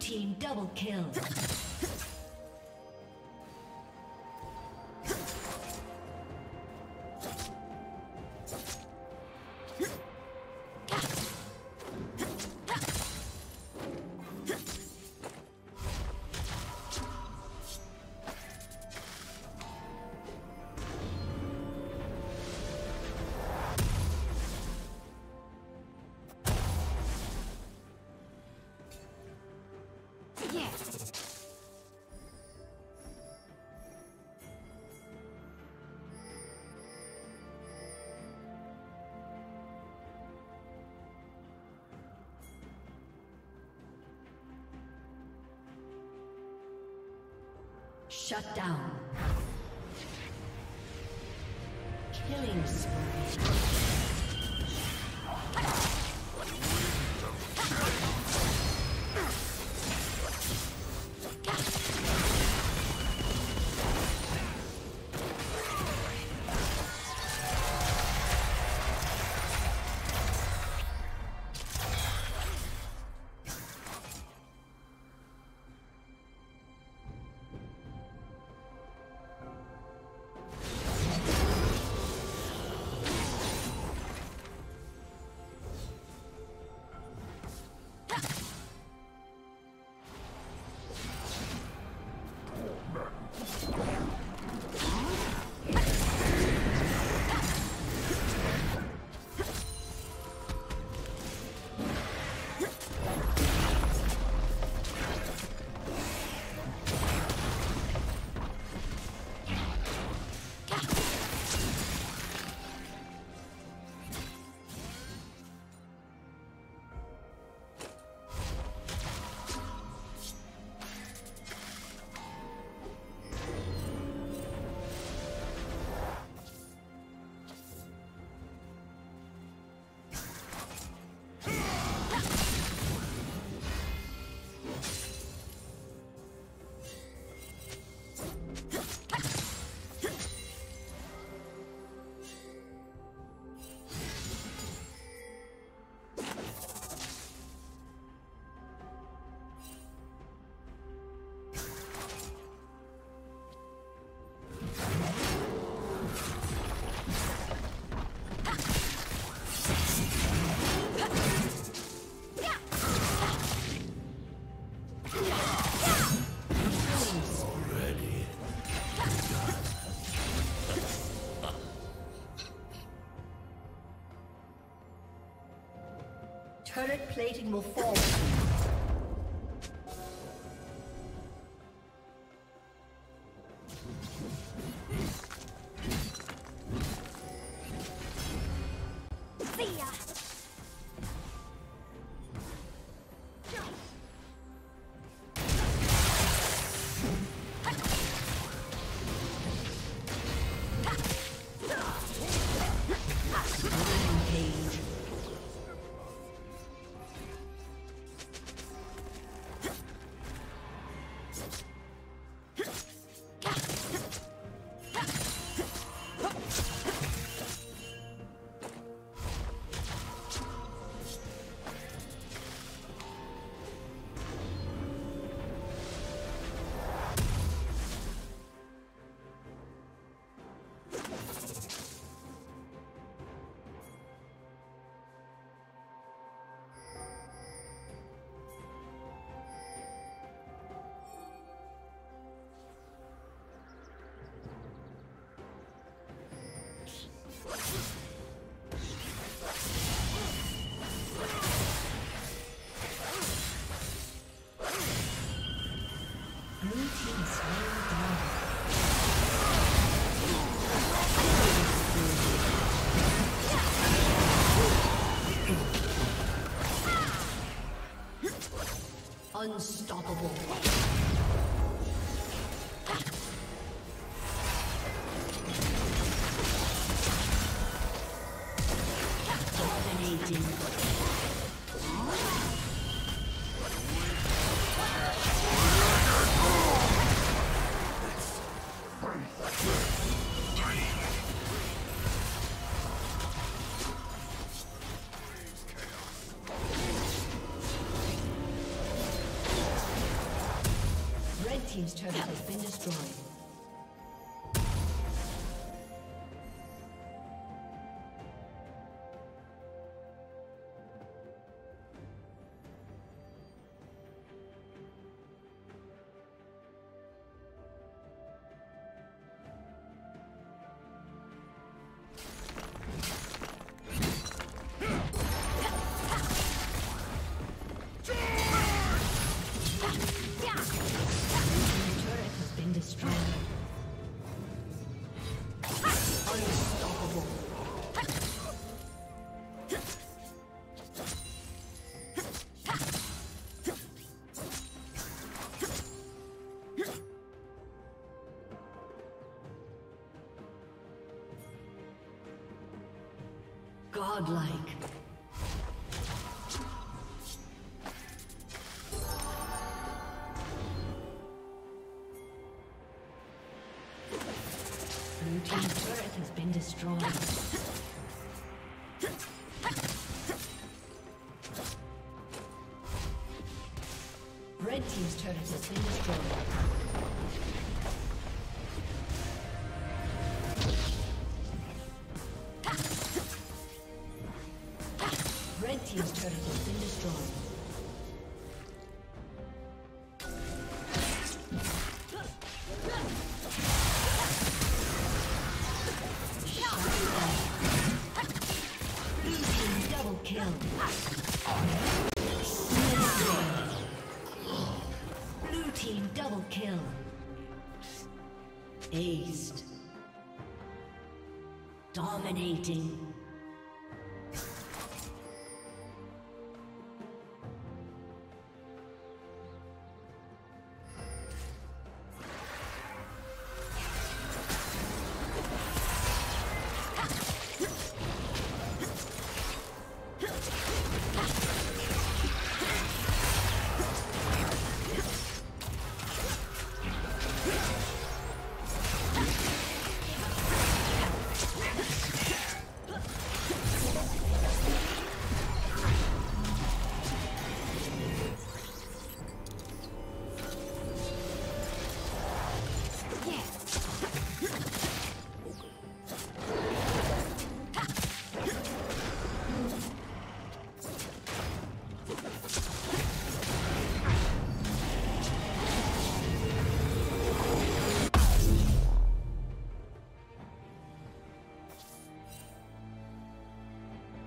Team double kill. Shut down. Killing spree. Turret plating will fall. Unstoppable. Dominating. Team's turret has been destroyed. Godlike. Blue team's turret has been destroyed. Red team's turret has been destroyed. Team's turret has been destroyed.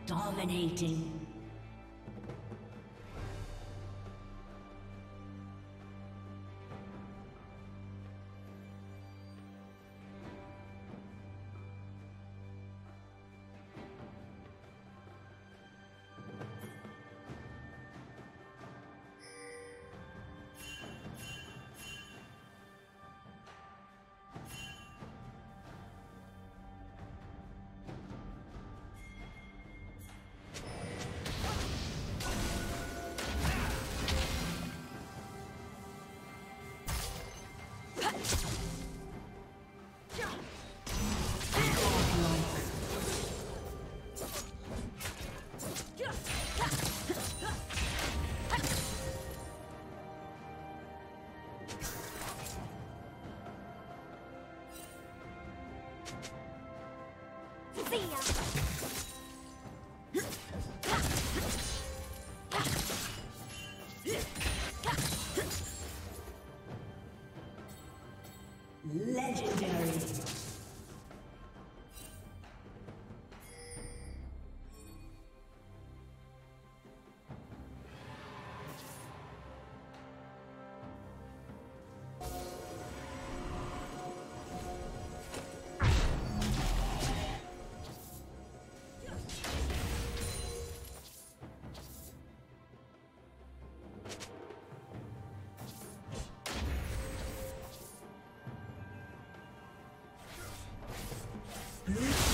Dominating. Legendary. Blue.